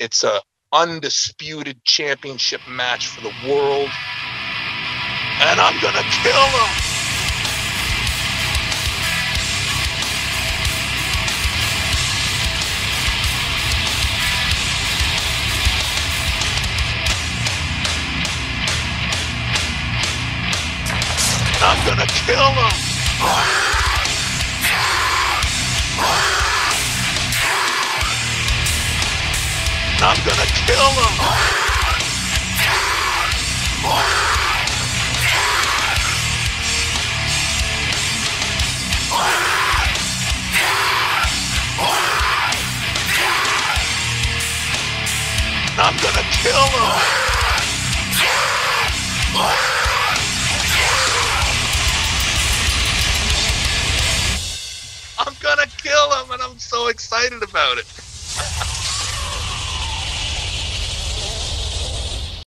It's a undisputed championship match for the world. And I'm gonna kill him. I'm gonna kill him. I'm gonna kill him. I'm gonna kill him. I'm gonna kill him, and I'm so excited about it.